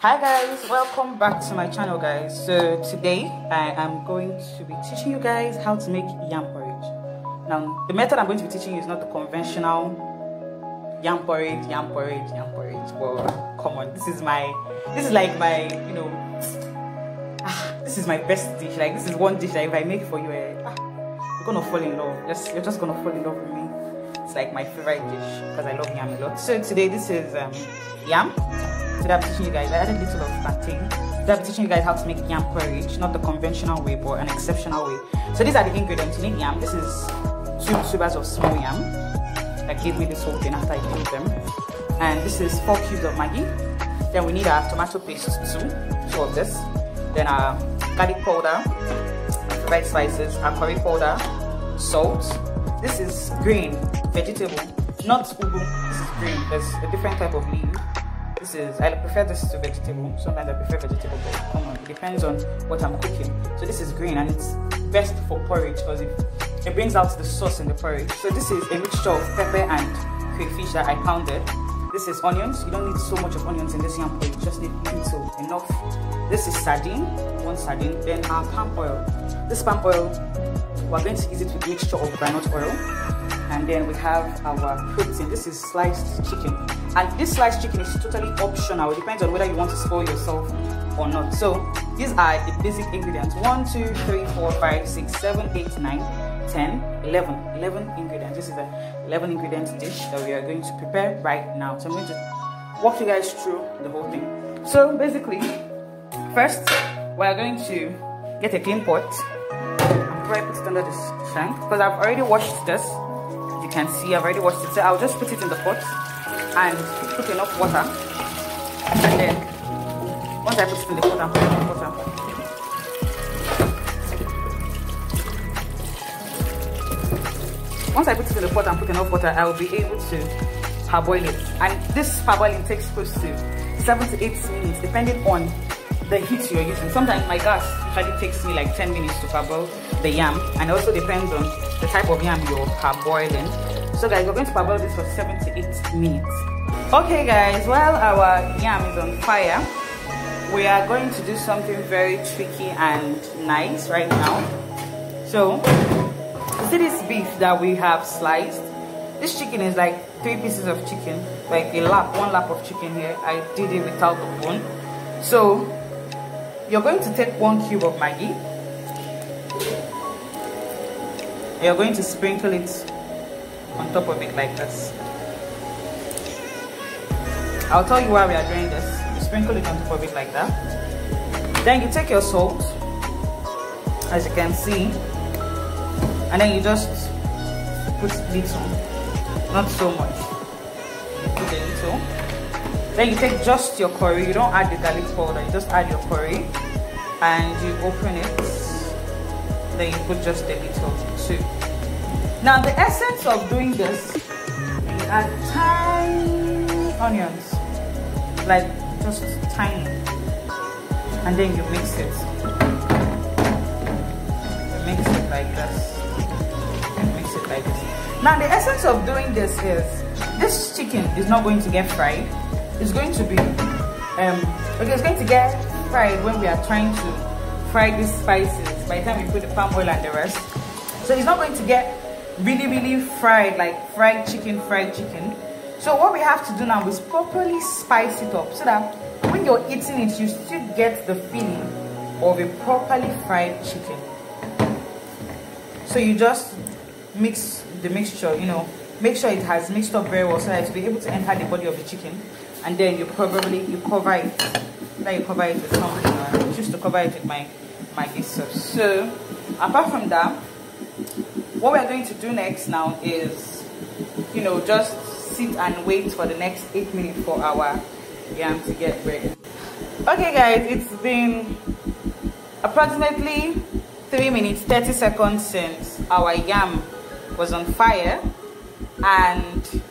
Hi guys, welcome back to my channel guys. So today I am going to be teaching you guys how to make yam porridge. Now the method I'm going to be teaching you is not the conventional yam porridge, well come on, this is like my you know, this is my best dish. Like this is one dish that if I make for you, you're gonna fall in love. You're just gonna fall in love with me. It's like my favorite dish because I love yam a lot. So today this is yam. Today I'm teaching you guys, I added a little of fatting. Today I'm teaching you guys how to make yam porridge, not the conventional way but an exceptional way. So these are the ingredients. You need yam. This is 2 tubers of small yam. That gave me this whole thing after I gave them. And this is 4 cubes of Maggi. Then we need our tomato paste too, 2 of this. Then our garlic powder, red spices, our curry powder, salt. This is green vegetable, not ugu. This is green. There's a different type of leaf. This is, I prefer this to vegetable. Sometimes I prefer vegetable, but come on, it depends on what I'm cooking. So this is green and it's best for porridge because it brings out the sauce in the porridge. So this is a mixture of pepper and crayfish that I pounded. This is onions. You don't need so much of onions in this yam porridge. You just need little, enough. This is sardine, 1 sardine. Then our palm oil. This palm oil, we're going to use it with a mixture of groundnut oil. And then we have our protein. This is sliced chicken. And this sliced chicken is totally optional. It depends on whether you want to spoil yourself or not. So these are the basic ingredients. 1, 2, 3, 4, 5, 6, 7, 8, 9, 10, 11. 11 ingredients. This is a 11 ingredient dish that we are going to prepare right now. So I'm going to walk you guys through the whole thing. So basically, first we are going to get a clean pot. I'm going to put it under the shank because I've already washed this. As you can see, I've already washed it. So I'll just put it in the pot and put enough water, and then once I put it in the pot, and put enough water, I'll be able to parboil it. And this parboiling takes close to 7 to 8 minutes, depending on the heat you're using. Sometimes my gas usually takes me like 10 minutes to parboil the yam, and it also depends on the type of yam you're parboiling. So guys, we're going to parboil this for 7 to 8 minutes. Okay guys, while our yam is on fire, we are going to do something very tricky and nice right now. So, you see this beef that we have sliced? This chicken is like 3 pieces of chicken, like a lap, 1 lap of chicken here. I did it without the bone. So, you're going to take 1 cube of Maggi. You're going to sprinkle it on top of it like this. I'll tell you why we are doing this. You sprinkle it on top of it like that. Then you take your salt, as you can see, and then you just put little, not so much. Put a little. Then you take just your curry. You don't add the garlic powder. You just add your curry, and you open it. Then you put just a little too. Now the essence of doing this, you add tiny onions, like just tiny, and then you mix it. You mix it like this. You mix it like this. Now the essence of doing this is, this chicken is not going to get fried. It's going to be, it's going to get fried when we are trying to fry these spices. By the time we put the palm oil and the rest, so it's not going to get really fried, like fried chicken. So what we have to do now is properly spice it up so that when you're eating it, you still get the feeling of a properly fried chicken. So you just mix the mixture, you know, make sure it has mixed up very well so that it will be able to enter the body of the chicken, and then you probably you cover it with something. I choose to cover it with my sauce. So apart from that, what we're going to do next now is, you know, just sit and wait for the next 8 minutes for our yam to get ready. Okay guys, it's been approximately 3 minutes, 30 seconds since our yam was on fire. And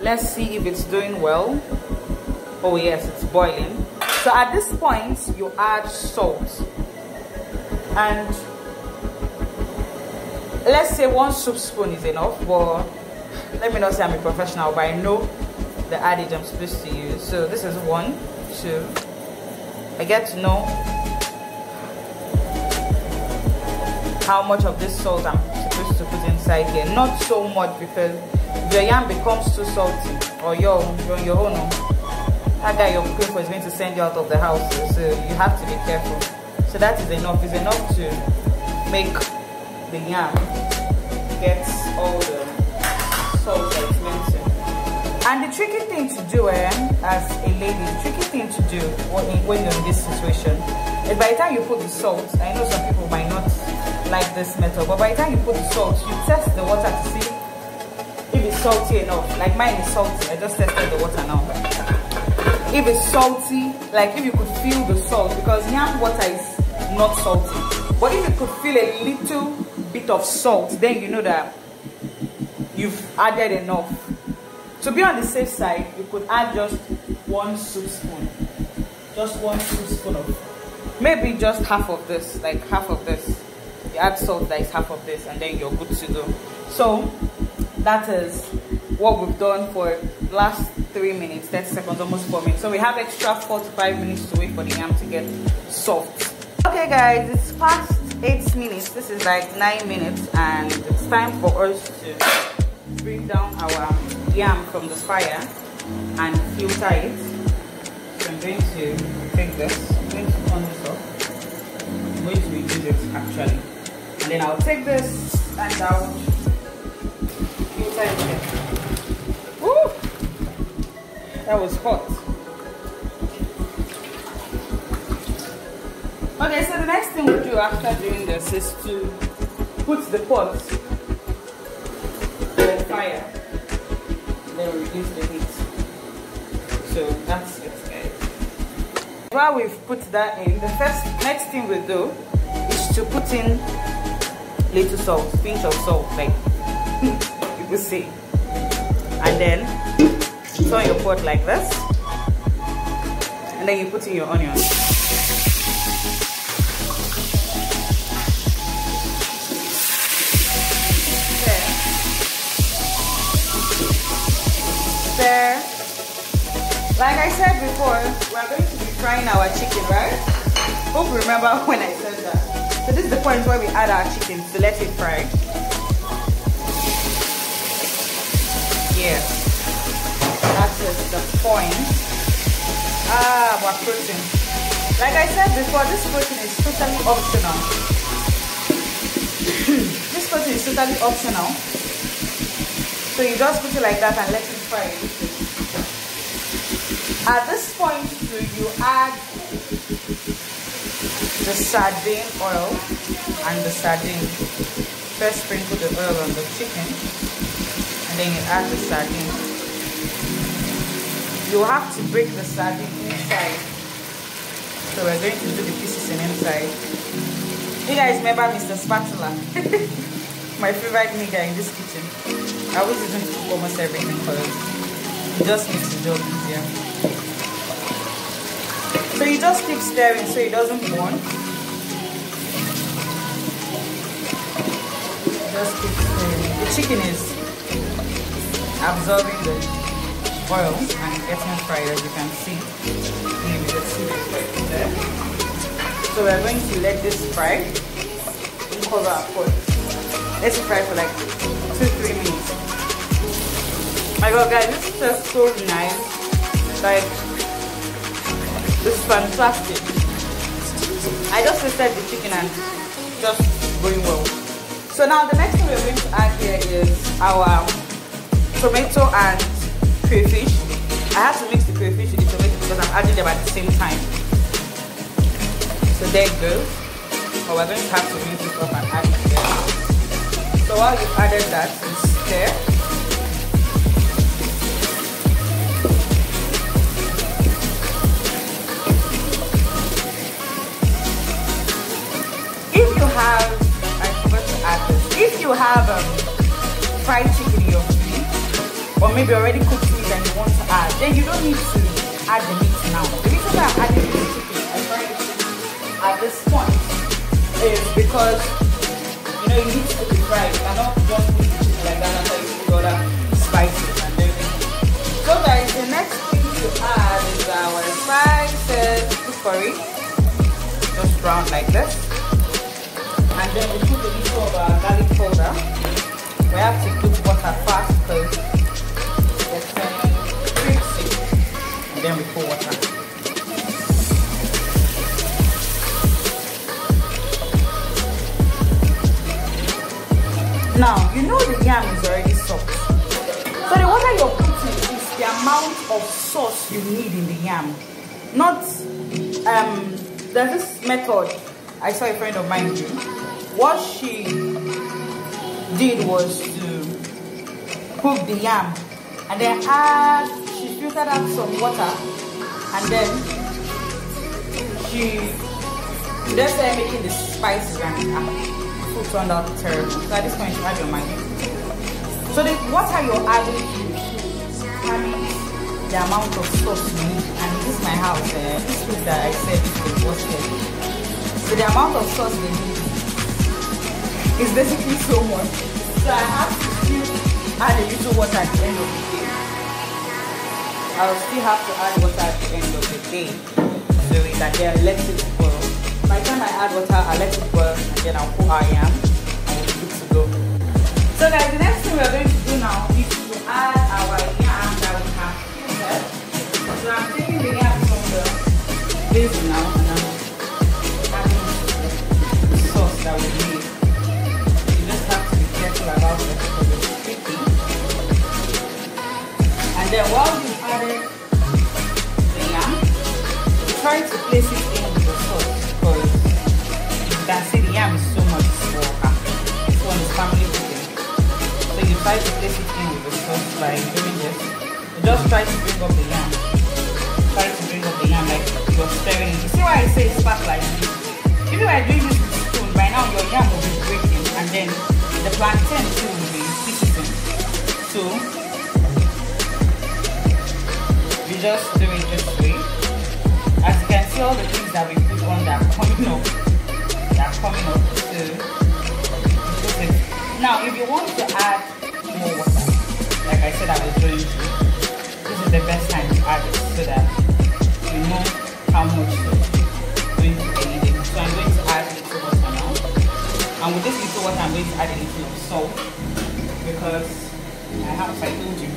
let's see if it's doing well. Oh yes, it's boiling. So at this point, you add salt. And let's say 1 soup spoon is enough, but let me not say I'm a professional, but I know the adage I'm supposed to use. So this is 1, 2, I get to know how much of this salt I'm supposed to put inside here. Not so much, because your yam becomes too salty, or your own. That guy you're cooking for is going to send you out of the house, so you have to be careful. So that is enough. It's enough to make the yam get all the salt that it's meant to. And the tricky thing to do, as a lady, the tricky thing to do when you're in this situation is, by the time you put the salt, I know some people might not like this method, but by the time you put the salt, you test the water to see if it's salty enough. Like mine is salty, I just tested the water now. If it's salty, like if you could feel the salt, because yam water is not salty, but if you could feel a little bit of salt, then you know that you've added enough. To be on the safe side, you could add just 1 soup spoon, just 1 soup spoon of, maybe just half of this, like half of this. You add salt that is half of this, and then you're good to go. So that is what we've done for the last 3 minutes, 30 seconds, almost 4 minutes. So we have extra 4 to 5 minutes to wait for the yam to get soft. Okay guys, it's past 8 minutes. This is like 9 minutes, and it's time for us to bring down our yam from the fire and filter it. So I'm going to take this, I'm going to turn this off, I'm going to reduce it actually. And then I'll take this and I'll filter it here. Woo! That was hot. Okay, so the next thing we'll do after doing this is to put the pot on the fire. Then we'll reduce the heat. So that's it, guys. While we've put that in, the next thing we'll do is to put in little salt, pinch of salt, like you will see. And then turn your pot like this, and then you put in your onion. There. Like I said before, we are going to be frying our chicken, right? Hope you remember when I said that. So this is the point where we add our chicken to let it fry. Yeah, that is the point. Ah, our protein. Like I said before, this protein is totally optional. This protein is totally optional. So you just put it like that and let it fry. At this point too, you add the sardine oil and the sardine. First sprinkle the oil on the chicken, and then you add the sardine. You have to break the sardine inside. So we're going to do the pieces in inside. You guys remember Mr. Spatula? My favorite nigga in this kitchen. I always used to cook almost everything for it. It just makes the job easier. So you just keep stirring so it doesn't burn. Just keep stirring. The chicken is absorbing the oil and getting fried, as you can see. Maybe the seaweed right there. So we're going to let this fry and cover our pot. Let's fry for like 2-3 minutes. My god guys, this tastes so nice. Like, this is fantastic. I just tasted the chicken and just going well. So now the next thing we're going to add here is our tomato and crayfish. I have to mix the crayfish with the tomato because I'm adding them at the same time. So there it goes. But we're going to have to mix it up and add it together. So while you've added that, stir. If you have fried chicken in your food, or maybe already cooked meat and you want to add, then you don't need to add the meat now. The reason why I'm adding the chicken and fried chicken at this point is because you know you need to cook it right. You cannot just cook the chicken like that until you put other spices and everything. So guys, the next thing to add is our spices. curry, just brown like this. And then we put a little of our garlic powder. We have to cook water fast because it's pretty thick. And then we pour water. Now, you know the yam is already soft. So the water you're putting is the amount of sauce you need in the yam. Not, there's this method I saw a friend of mine do. What she did was to cook the yam and then she filtered out some water and then she just started making the spices and food turned out terrible. So at this point you add your Maggi. So what are you adding to determine the amount of sauce you need. And this is my house, this food that I said is roasted. So the amount of sauce they need is basically so much. So I have to still add a little water at the end of the day. I'll still have to add water at the end of the day. So it's like they're electric. By the time I add water, I let it boil and then I'll put our yam and it's good to go. So guys, the next thing we're going to do now is to add our yam that we have filtered. So I'm taking the yam from the basin now and I'm adding the sauce that we need. You just have to be careful about it because it's sticky. And then while you add the yam, try to place it in the sauce. You can see the yam is so much smaller. This one is family cooking. So you try to place it in with the sauce by doing this. You just try to bring up the yam. Try to bring up the yam like you're stirring it. You see why I say it's fast like this? If you are doing this with spoon, by now your yam will be breaking and then the plantain too will be pieces. So you just do it this way. As you can see, all the things that we put on that are coming up. Now, if you want to add more water, like I said I was going to, this is the best time to add it so that you know how much you're going to need it. So I'm going to add a little water now, and with this little water I'm going to add a little of salt because I told you,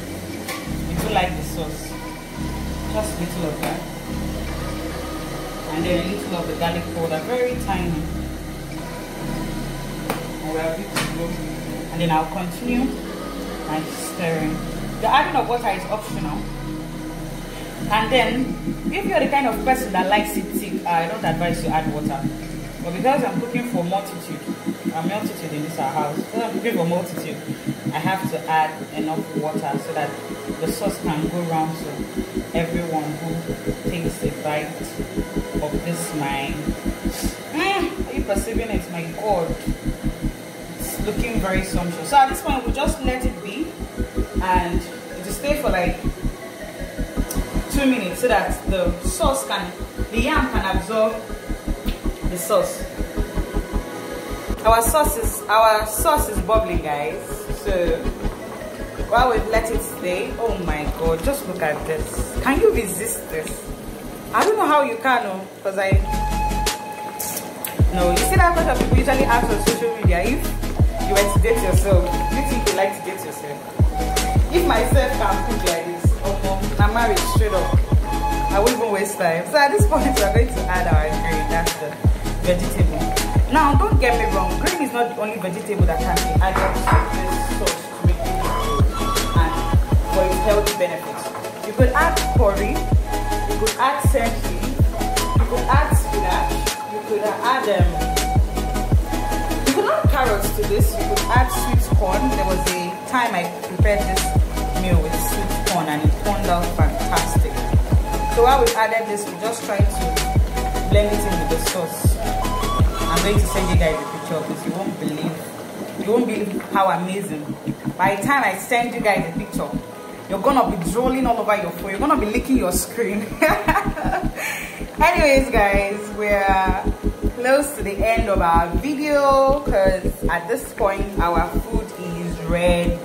if you like the sauce, just a little of that, and then a little of the garlic powder, very tiny. And then I'll continue my stirring. The adding of water is optional. And then, if you're the kind of person that likes it thick, I don't advise you add water. But because I'm cooking for multitude, I'm multitude in this house. Because I'm cooking for multitude, I have to add enough water so that the sauce can go round to everyone who takes a bite of this mine. Are you perceiving it? My God. Looking very sumptuous. So at this point, we'll just let it be and it will stay for like 2 minutes so that the yam can absorb the sauce. Our sauce is bubbling, guys. So while we let it stay, oh my God, just look at this. Can you resist this? I don't know how you can, because you see that kind of people usually ask on social media if you were to date yourself. Do you think you like to date yourself? If myself can cook like this, I'm married straight up. I won't even waste time. So at this point, we're going to add our green. That's the vegetable. Now, don't get me wrong. Green is not the only vegetable that can be added to this sauce to make it good and for its healthy benefits. You could add curry. You could add turkey. You could add spinach. You could add carrots to this. You could add sweet corn. There was a time I prepared this meal with sweet corn and it turned out fantastic. So while we added this, we just tried to blend it in with the sauce. I'm going to send you guys a picture because you won't believe how amazing. By the time I send you guys a picture, you're gonna be drooling all over your phone. You're gonna be licking your screen. Anyways, guys, we're close to the end of our video because at this point our food is ready.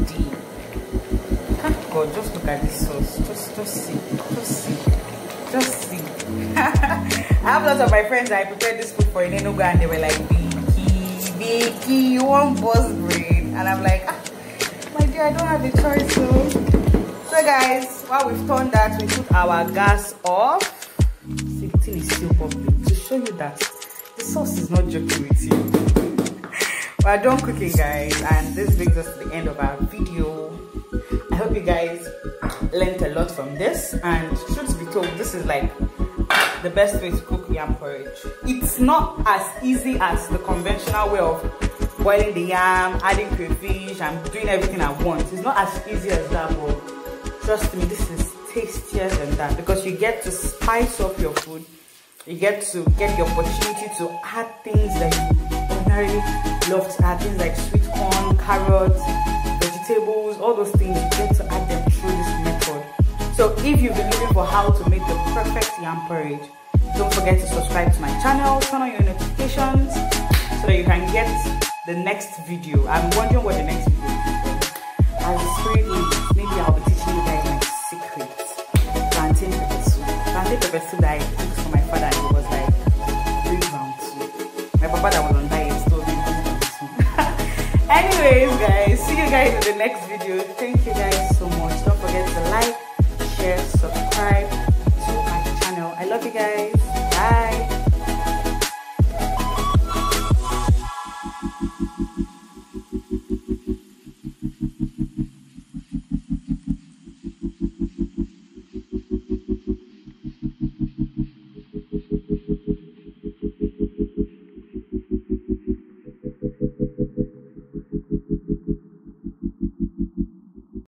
Oh God, just look at this sauce. Just see. I have lots of my friends that I prepared this food for in Enugu, and they were like, Vicky, you want boss grade? And I'm like, ah, my dear, I don't have a choice though. So guys, while we've done that, we put our gas off. See, the thing is still bubbling to show you that the sauce is not joking with you. We're done cooking, guys, and this brings us to the end of our video. I hope you guys learned a lot from this, and truth be told, this is like the best way to cook yam porridge. It's not as easy as the conventional way of boiling the yam, adding crayfish, and doing everything at once. It's not as easy as that, but trust me, this is tastier than that, because you get to spice up your food, you get to get the opportunity to add things that you ordinarily love to add, things like sweet corn, carrots, vegetables, all those things. You get to add them through this method. So if you've been looking for how to make the perfect yam porridge, don't forget to subscribe to my channel, turn on your notifications so that you can get the next video. I'm wondering what the next video will be. As the spirit leads, maybe I'll be teaching you guys my secrets. Plantain pepper soup. Plantain pepper soup that I cooked for my father, and he was like, bring round soup. My papa that was on diet still didn't do this soup. Anyways guys, see you guys in the next video. Thank you guys so much. Don't forget to like, share, subscribe.